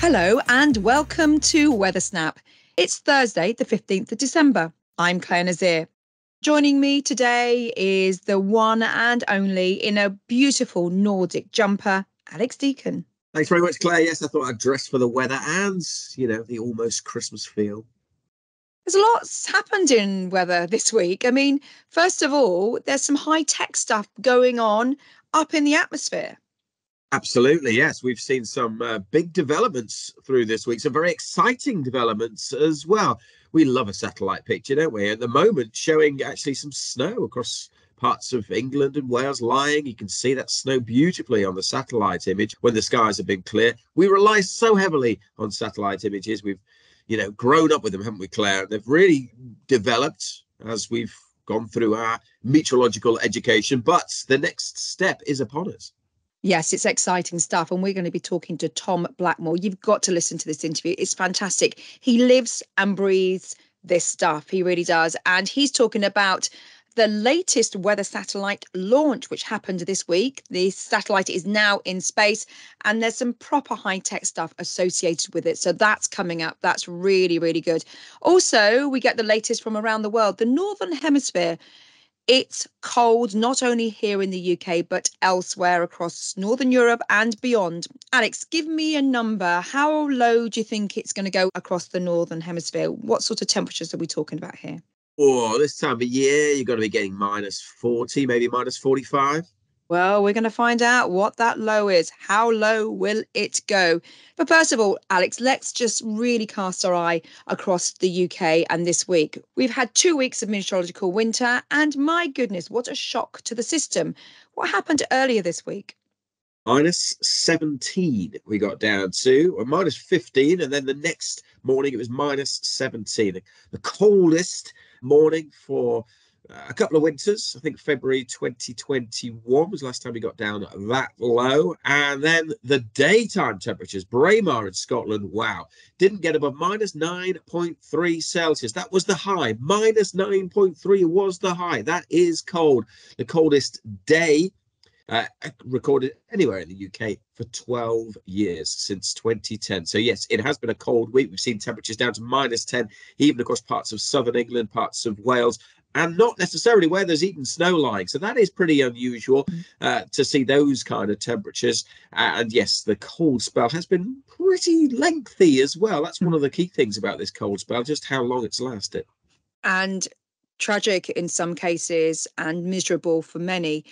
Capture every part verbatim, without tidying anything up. Hello and welcome to Weathersnap. It's Thursday, the fifteenth of December. I'm Claire Nasir. Joining me today is the one and only, in a beautiful Nordic jumper, Alex Deakin. Thanks very much, Claire. Yes, I thought I'd dress for the weather and, you know, the almost Christmas feel. There's a lot's happened in weather this week. I mean, first of all, there's some high-tech stuff going on up in the atmosphere. Absolutely, yes. We've seen some uh, big developments through this week, some very exciting developments as well. We love a satellite picture, don't we? At the moment, showing actually some snow across parts of England and Wales lying. You can see that snow beautifully on the satellite image when the skies have been clear. We rely so heavily on satellite images. We've, you know, grown up with them, haven't we, Claire? They've really developed as we've gone through our meteorological education, but the next step is upon us. Yes, it's exciting stuff. And we're going to be talking to Tom Blackmore. You've got to listen to this interview. It's fantastic. He lives and breathes this stuff. He really does. And he's talking about the latest weather satellite launch, which happened this week. The satellite is now in space and there's some proper high-tech stuff associated with it. So that's coming up. That's really, really good. Also, we get the latest from around the world, the Northern Hemisphere. It's cold, not only here in the U K, but elsewhere across Northern Europe and beyond. Alex, give me a number. How low do you think it's going to go across the Northern Hemisphere? What sort of temperatures are we talking about here? Oh, this time of year, you're going to be getting minus forty, maybe minus forty-five. Well, we're going to find out what that low is. How low will it go? But first of all, Alex, let's just really cast our eye across the U K and this week. We've had two weeks of meteorological winter, and my goodness, what a shock to the system. What happened earlier this week? minus seventeen we got down to, or minus fifteen, and then the next morning it was minus seventeen. The coldest morning for a couple of winters. I think February twenty twenty-one was the last time we got down that low. And then the daytime temperatures, Braemar in Scotland, wow, didn't get above minus nine point three Celsius. That was the high. minus nine point three was the high. That is cold. The coldest day uh, recorded anywhere in the U K for twelve years, since twenty ten. So yes, it has been a cold week. We've seen temperatures down to minus ten, even across parts of southern England, parts of Wales, and not necessarily where there's even snow lying. So that is pretty unusual uh, to see those kind of temperatures. Uh, and yes, the cold spell has been pretty lengthy as well. That's one of the key things about this cold spell, just how long it's lasted. And tragic in some cases and miserable for many.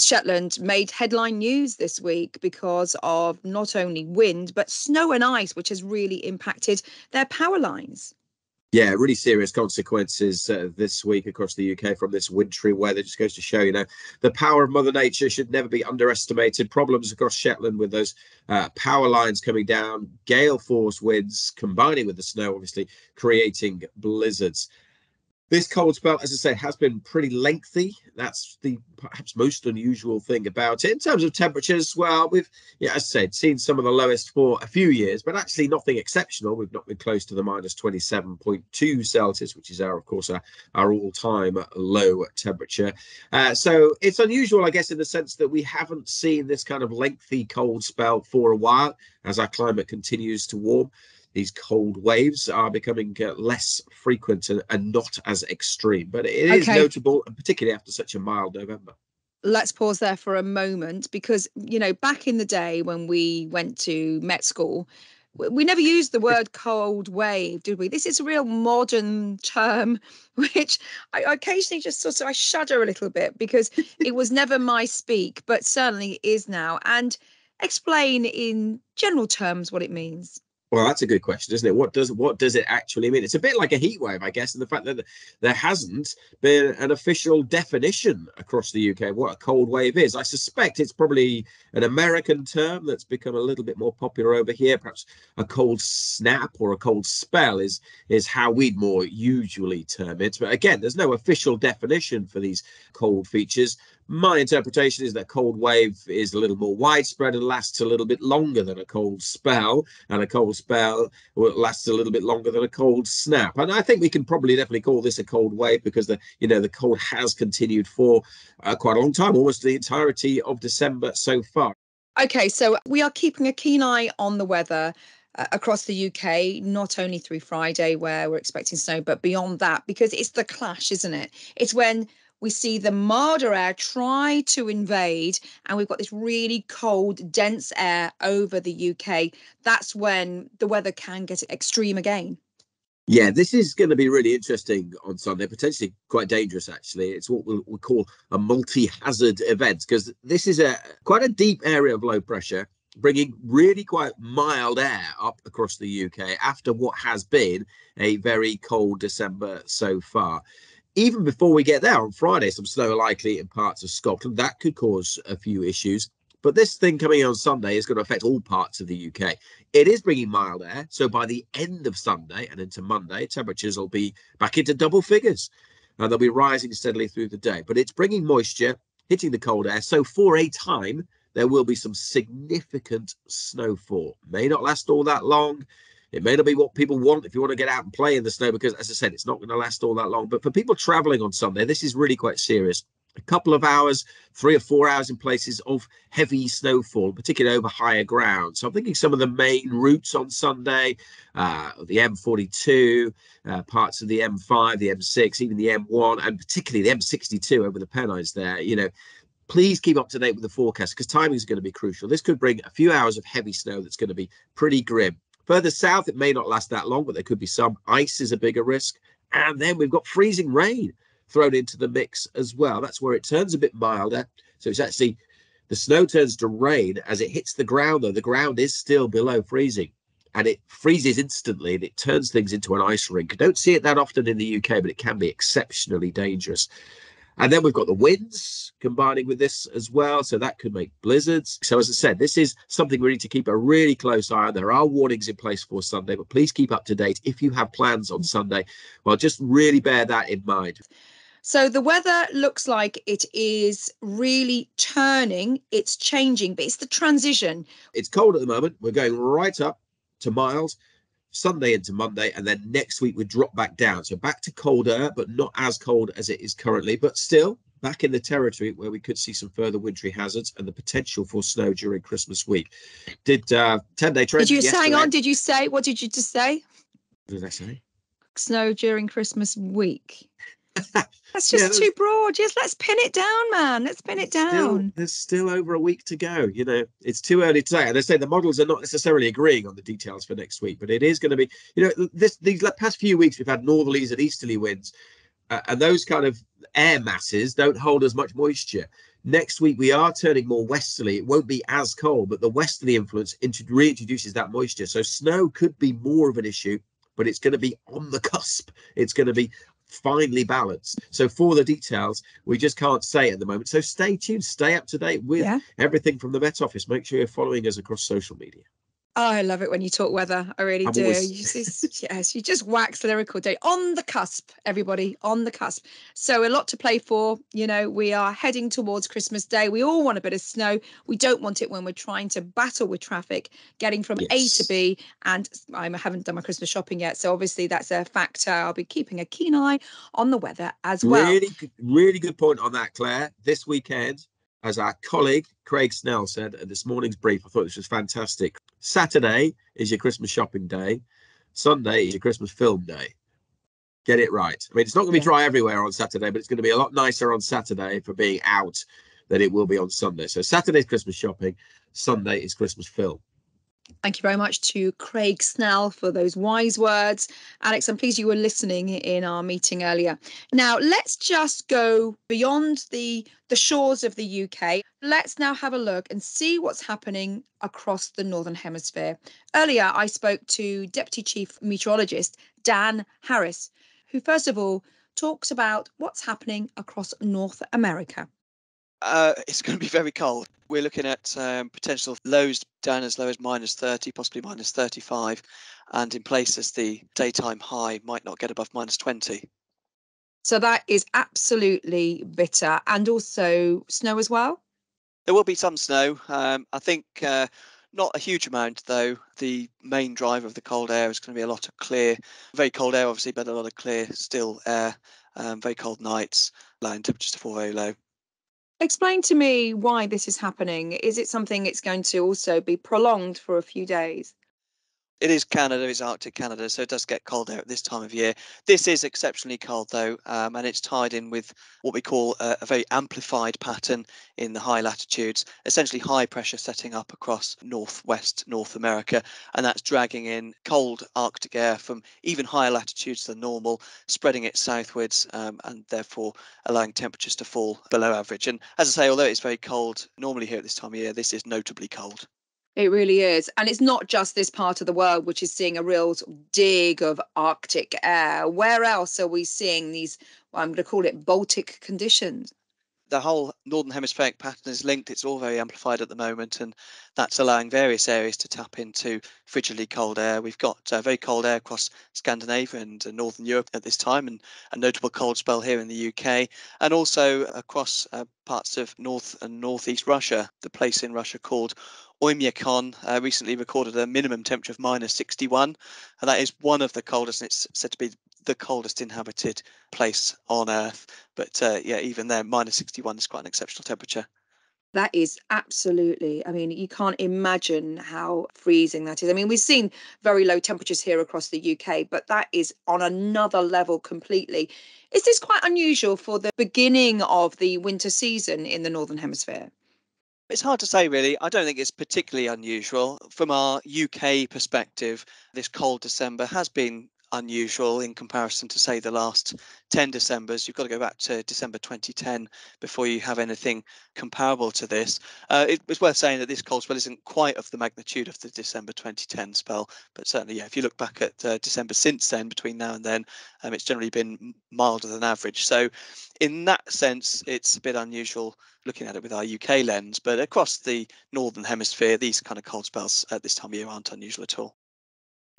Shetland made headline news this week because of not only wind, but snow and ice, which has really impacted their power lines. Yeah, really serious consequences uh, this week across the U K from this wintry weather. Just goes to show, you know, the power of Mother Nature should never be underestimated. Problems across Shetland with those uh, power lines coming down, gale force winds combining with the snow, obviously creating blizzards. This cold spell, as I say, has been pretty lengthy. That's the perhaps most unusual thing about it. In terms of temperatures, well, we've, yeah, as I said, seen some of the lowest for a few years, but actually nothing exceptional. We've not been close to the minus twenty-seven point two Celsius, which is, our, of course, our, our all-time low temperature. Uh, so it's unusual, I guess, in the sense that we haven't seen this kind of lengthy cold spell for a while as our climate continues to warm. These cold waves are becoming uh, less frequent and, and not as extreme. But it is okay. Notable, and particularly after such a mild November. Let's pause there for a moment because, you know, back in the day when we went to Met School, we never used the word cold wave, did we? This is a real modern term, which I occasionally just sort of, I shudder a little bit because it was never my speak, but certainly is now. And explain in general terms what it means. Well, that's a good question, isn't it? What does what does it actually mean? It's a bit like a heat wave, I guess, and the fact that there hasn't been an official definition across the U K of what a cold wave is. I suspect it's probably an American term that's become a little bit more popular over here. Perhaps a cold snap or a cold spell is is how we'd more usually term it. But again, there's no official definition for these cold features. My interpretation is that cold wave is a little more widespread and lasts a little bit longer than a cold spell, and a cold spell lasts a little bit longer than a cold snap. And I think we can probably definitely call this a cold wave because the you know the cold has continued for uh, quite a long time, almost the entirety of December so far. Okay, so we are keeping a keen eye on the weather. uh, across the U K, not only through Friday where we're expecting snow, but beyond that, because it's the clash, isn't it? It's when we see the milder air try to invade and we've got this really cold, dense air over the U K. That's when the weather can get extreme again. Yeah, this is going to be really interesting on Sunday, potentially quite dangerous, actually. It's what we'll, we'll call a multi-hazard event, because this is a quite a deep area of low pressure, bringing really quite mild air up across the U K after what has been a very cold December so far. Even before we get there on Friday, some snow likely in parts of Scotland. That could cause a few issues. But this thing coming on Sunday is going to affect all parts of the U K. It is bringing mild air. So by the end of Sunday and into Monday, temperatures will be back into double figures. And they'll be rising steadily through the day. But it's bringing moisture, hitting the cold air. So for a time, there will be some significant snowfall. May not last all that long. It may not be what people want if you want to get out and play in the snow, because, as I said, it's not going to last all that long. But for people travelling on Sunday, this is really quite serious. A couple of hours, three or four hours in places of heavy snowfall, particularly over higher ground. So I'm thinking some of the main routes on Sunday, uh, the M forty-two, uh, parts of the M five, the M six, even the M one, and particularly the M sixty-two over the Pennines there, you know. Please keep up to date with the forecast because timing is going to be crucial. This could bring a few hours of heavy snow that's going to be pretty grim. Further south, it may not last that long, but there could be some. Ice is a bigger risk. And then we've got freezing rain thrown into the mix as well. That's where it turns a bit milder. So it's actually the snow turns to rain as it hits the ground, though. The ground is still below freezing and it freezes instantly and it turns things into an ice rink. I don't see it that often in the U K, but it can be exceptionally dangerous. And then we've got the winds combining with this as well. So that could make blizzards. So as I said, this is something we need to keep a really close eye on. There are warnings in place for Sunday, but please keep up to date if you have plans on Sunday. Well, just really bear that in mind. So the weather looks like it is really turning. It's changing, but it's the transition. It's cold at the moment. We're going right up to mild. Sunday into Monday, and then next week we drop back down. So back to colder, but not as cold as it is currently, but still back in the territory where we could see some further wintry hazards and the potential for snow during Christmas week. Did uh, ten-day trend? Did you yesterday. Hang on? Did you say? What did you just say? What did I say? Snow during Christmas week. That's just yeah, that's, too broad. Just let's pin it down, man. Let's pin it down. Still, there's still over a week to go. You know, it's too early to say. And I say the models are not necessarily agreeing on the details for next week, but it is going to be, you know, this these past few weeks we've had northerlies and easterly winds, uh, and those kind of air masses don't hold as much moisture. Next week we are turning more westerly. It won't be as cold, but the westerly influence reintroduces that moisture. So snow could be more of an issue, but it's going to be on the cusp. It's going to be finely balanced. So for the details, we just can't say at the moment. So stay tuned, stay up to date with yeah. everything from the Met Office. Make sure you're following us across social media. Oh, I love it when you talk weather. I really I'm do. Always... you just, yes, you just wax lyrical day. On the cusp, everybody, on the cusp. So a lot to play for. You know, we are heading towards Christmas Day. We all want a bit of snow. We don't want it when we're trying to battle with traffic, getting from yes. A to B. And I haven't done my Christmas shopping yet. So obviously that's a factor. I'll be keeping a keen eye on the weather as well. Really, really good point on that, Claire. This weekend, as our colleague Craig Snell said at this morning's brief, I thought this was fantastic. Saturday is your Christmas shopping day. Sunday is your Christmas film day. Get it right. I mean, it's not going to be dry everywhere on Saturday, but it's going to be a lot nicer on Saturday for being out than it will be on Sunday. So Saturday's Christmas shopping. Sunday is Christmas film. Thank you very much to Craig Snell for those wise words. Alex, I'm pleased you were listening in our meeting earlier. Now, let's just go beyond the, the shores of the U K. Let's now have a look and see what's happening across the Northern Hemisphere. Earlier, I spoke to Deputy Chief Meteorologist Dan Harris, who, first of all, talks about what's happening across North America. Uh, it's going to be very cold. We're looking at um, potential lows down as low as minus thirty, possibly minus thirty-five. And in places, the daytime high might not get above minus twenty. So that is absolutely bitter. And also snow as well? There will be some snow. Um, I think uh, not a huge amount, though. The main driver of the cold air is going to be a lot of clear, very cold air, obviously, but a lot of clear, still air, um, very cold nights, allowing temperatures to fall very low. Explain to me why this is happening. Is it something it's going to also be prolonged for a few days? It is Canada, it's Arctic Canada, so it does get cold out at this time of year. This is exceptionally cold though, um, and it's tied in with what we call a, a very amplified pattern in the high latitudes, essentially high pressure setting up across northwest North America, and that's dragging in cold Arctic air from even higher latitudes than normal, spreading it southwards, um, and therefore allowing temperatures to fall below average. And as I say, although it's very cold normally here at this time of year, this is notably cold. It really is. And it's not just this part of the world which is seeing a real dig of Arctic air. Where else are we seeing these, well, I'm going to call it Baltic conditions? The whole northern hemispheric pattern is linked. It's all very amplified at the moment, and that's allowing various areas to tap into frigidly cold air. We've got uh, very cold air across Scandinavia and uh, northern Europe at this time, and a notable cold spell here in the U K, and also across uh, parts of north and northeast Russia. The place in Russia called Oymyakon uh, recently recorded a minimum temperature of minus sixty-one, and that is one of the coldest, and it's said to be the coldest inhabited place on Earth. But uh, yeah, even there, minus sixty-one is quite an exceptional temperature. That is absolutely, I mean, you can't imagine how freezing that is. I mean, we've seen very low temperatures here across the U K, but that is on another level completely. Is this quite unusual for the beginning of the winter season in the Northern Hemisphere? It's hard to say, really. I don't think it's particularly unusual. From our U K perspective, this cold December has been unusual in comparison to, say, the last ten Decembers. You've got to go back to December twenty ten before you have anything comparable to this. Uh, it was worth saying that this cold spell isn't quite of the magnitude of the December twenty ten spell, but certainly, yeah, if you look back at uh, December since then, between now and then, um, it's generally been milder than average. So in that sense, it's a bit unusual looking at it with our U K lens, but across the Northern Hemisphere, these kind of cold spells at this time of year aren't unusual at all.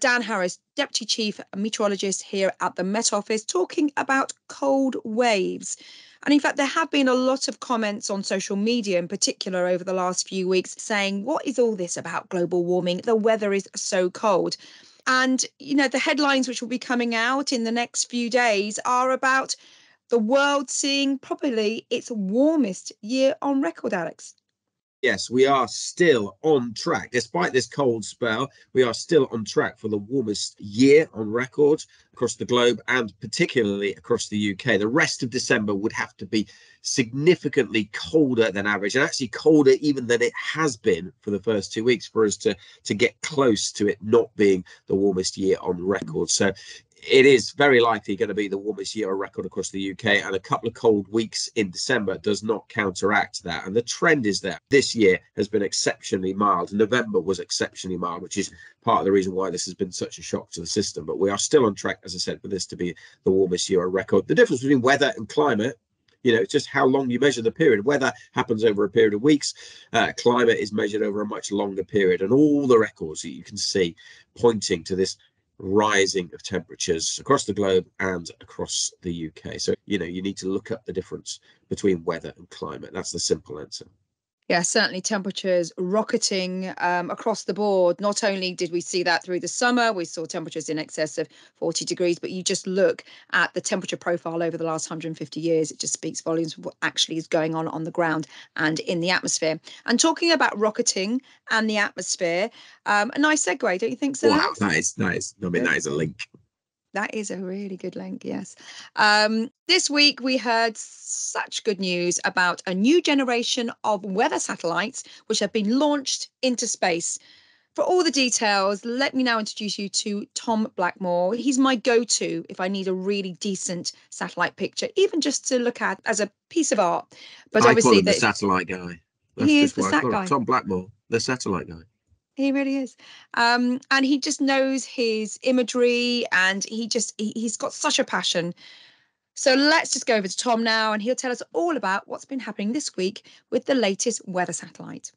Dan Harris, Deputy Chief Meteorologist here at the Met Office, talking about cold waves. And in fact, there have been a lot of comments on social media in particular over the last few weeks saying, what is all this about global warming? The weather is so cold. And, you know, the headlines which will be coming out in the next few days are about the world seeing probably its warmest year on record, Alex. Yes, we are still on track. Despite this cold spell, we are still on track for the warmest year on record across the globe and particularly across the U K. The rest of December would have to be significantly colder than average, and actually colder even than it has been for the first two weeks for us to, to get close to it not being the warmest year on record. So it is very likely going to be the warmest year on record across the U K, and a couple of cold weeks in December does not counteract that. And the trend is that this year has been exceptionally mild. November was exceptionally mild, which is part of the reason why this has been such a shock to the system. But we are still on track, as I said, for this to be the warmest year on record. The difference between weather and climate, you know, it's just how long you measure the period. Weather happens over a period of weeks. Uh, climate is measured over a much longer period. And all the records that you can see pointing to this rising of temperatures across the globe and across the U K. So, you know, you need to look up the difference between weather and climate. That's the simple answer. Yeah, certainly temperatures rocketing um, across the board. Not only did we see that through the summer, we saw temperatures in excess of forty degrees, but you just look at the temperature profile over the last one hundred fifty years. It just speaks volumes of what actually is going on on the ground and in the atmosphere. And talking about rocketing and the atmosphere, um, a nice segue, don't you think so? Wow, that is nice. I mean, that is a link. That is a really good link, yes. Um, this week we heard such good news about a new generation of weather satellites which have been launched into space. For all the details, let me now introduce you to Tom Blackmore. He's my go-to if I need a really decent satellite picture, even just to look at as a piece of art. But I obviously call him the satellite guy. That's he is the sat guy. Tom Blackmore, the satellite guy. He really is. Um, and he just knows his imagery, and he just he, he's got such a passion. So let's just go over to Tom now, and he'll tell us all about what's been happening this week with the latest weather satellite.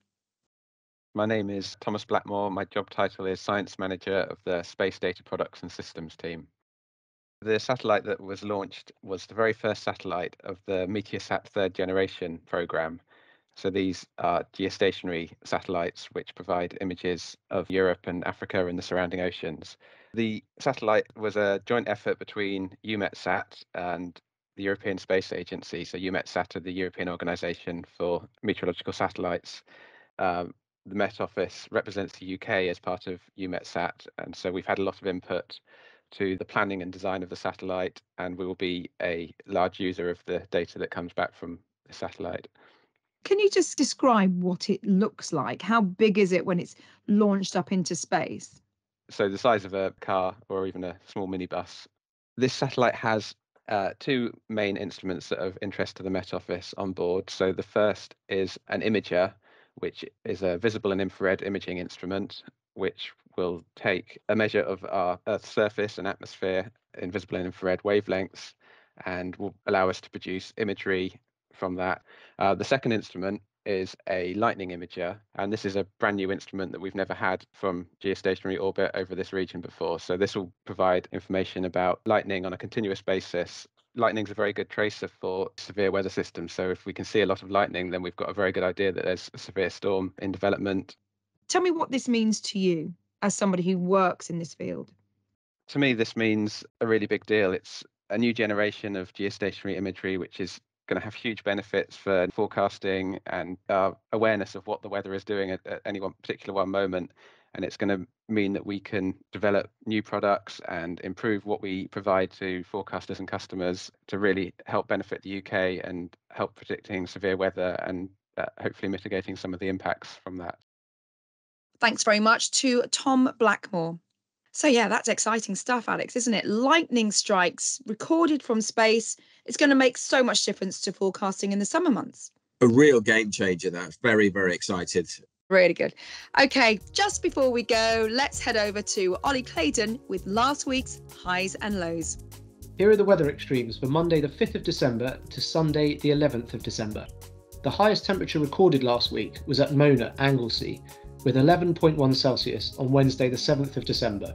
My name is Thomas Blackmore. My job title is Science Manager of the Space Data Products and Systems team. The satellite that was launched was the very first satellite of the Meteosat third generation programme. So these are geostationary satellites which provide images of Europe and Africa and the surrounding oceans. The satellite was a joint effort between EUMETSAT and the European Space Agency. So EUMETSAT are the European Organisation for Meteorological Satellites. Um, the Met Office represents the U K as part of EUMETSAT, and so we've had a lot of input to the planning and design of the satellite, and we will be a large user of the data that comes back from the satellite. Can you just describe what it looks like? How big is it when it's launched up into space? So the size of a car or even a small minibus. This satellite has uh, two main instruments that are of interest to the Met Office on board. So the first is an imager, which is a visible and infrared imaging instrument, which will take a measure of our Earth's surface and atmosphere in visible and infrared wavelengths and will allow us to produce imagery from that. Uh, the second instrument is a lightning imager, and this is a brand new instrument that we've never had from geostationary orbit over this region before. So this will provide information about lightning on a continuous basis. Lightning's a very good tracer for severe weather systems. So if we can see a lot of lightning, then we've got a very good idea that there's a severe storm in development. Tell me what this means to you as somebody who works in this field. To me, this means a really big deal. It's a new generation of geostationary imagery, which is going to have huge benefits for forecasting and uh, awareness of what the weather is doing at, at any one particular one moment. And it's going to mean that we can develop new products and improve what we provide to forecasters and customers to really help benefit the U K and help predicting severe weather and uh, hopefully mitigating some of the impacts from that. Thanks very much to Tom Blackmore. So yeah, that's exciting stuff, Alex, isn't it? Lightning strikes recorded from space. It's going to make so much difference to forecasting in the summer months. A real game changer, that. Very, very excited. Really good. OK, just before we go, let's head over to Ollie Claydon with last week's highs and lows. Here are the weather extremes for Monday the fifth of December to Sunday the eleventh of December. The highest temperature recorded last week was at Mona, Anglesey, with eleven point one Celsius on Wednesday the seventh of December.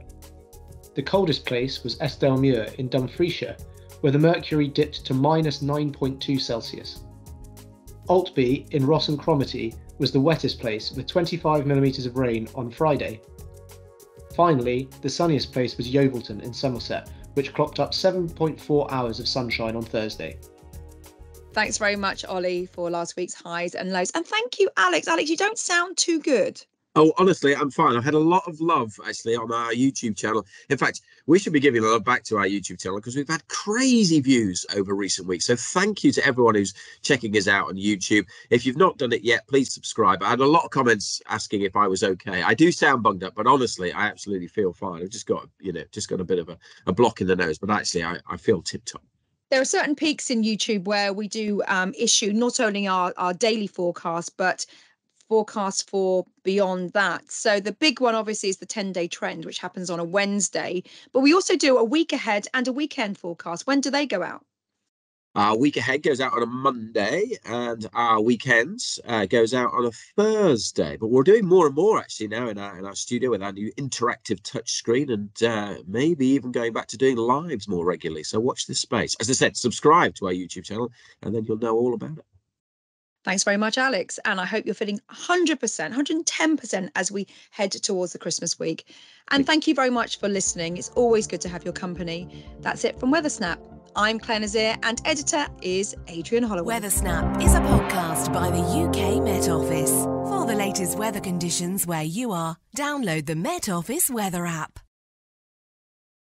The coldest place was Eskdalemuir in Dumfrieshire, where the mercury dipped to minus nine point two Celsius. Altby in Ross and Cromarty was the wettest place with twenty-five millimetres of rain on Friday. Finally, the sunniest place was Yeovilton in Somerset, which clocked up seven point four hours of sunshine on Thursday. Thanks very much, Ollie, for last week's highs and lows. And thank you, Alex. Alex, you don't sound too good. Oh, honestly, I'm fine. I've had a lot of love, actually, on our YouTube channel. In fact, we should be giving love back to our YouTube channel because we've had crazy views over recent weeks. So thank you to everyone who's checking us out on YouTube. If you've not done it yet, please subscribe. I had a lot of comments asking if I was okay. I do sound bunged up, but honestly, I absolutely feel fine. I've just got, you know, just got a bit of a, a block in the nose, but actually I, I feel tip-top. There are certain peaks in YouTube where we do um, issue not only our, our daily forecast, but forecast for beyond that. So the big one obviously is the ten-day trend, which happens on a Wednesday, but we also do a week ahead and a weekend forecast. When do they go out? Our week ahead goes out on a Monday and our weekends uh, goes out on a Thursday, but we're doing more and more actually now in our, in our studio with our new interactive touch screen and uh, maybe even going back to doing lives more regularly. So watch this space. As I said, subscribe to our YouTube channel and then you'll know all about it. Thanks very much, Alex. And I hope you're feeling one hundred percent, one hundred ten percent as we head towards the Christmas week. And thank you very much for listening. It's always good to have your company. That's it from WeatherSnap. I'm Claire Nasir and editor is Adrian Holloway. WeatherSnap is a podcast by the U K Met Office. For the latest weather conditions where you are, download the Met Office weather app.